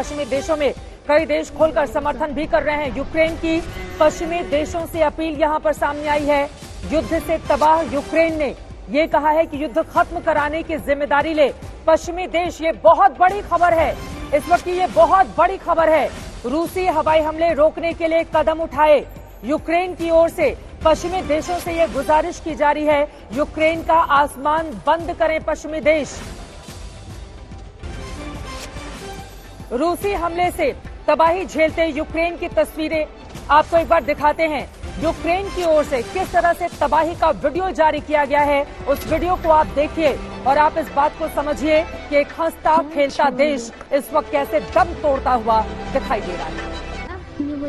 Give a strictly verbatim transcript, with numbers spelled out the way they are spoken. पश्चिमी देशों में कई देश खोलकर समर्थन भी कर रहे हैं। यूक्रेन की पश्चिमी देशों से अपील यहां पर सामने आई है। युद्ध से तबाह यूक्रेन ने ये कहा है कि युद्ध खत्म कराने की जिम्मेदारी ले पश्चिमी देश। ये बहुत बड़ी खबर है, इस वक्त की ये बहुत बड़ी खबर है। रूसी हवाई हमले रोकने के लिए कदम उठाए। यूक्रेन की ओर से पश्चिमी देशों से ये गुजारिश की जा रही है, यूक्रेन का आसमान बंद करें पश्चिमी देश। रूसी हमले से तबाही झेलते यूक्रेन की तस्वीरें आपको एक बार दिखाते हैं। यूक्रेन की ओर से किस तरह से तबाही का वीडियो जारी किया गया है, उस वीडियो को आप देखिए और आप इस बात को समझिए कि एक हंसता खेलता देश इस वक्त कैसे दम तोड़ता हुआ दिखाई दे रहा है।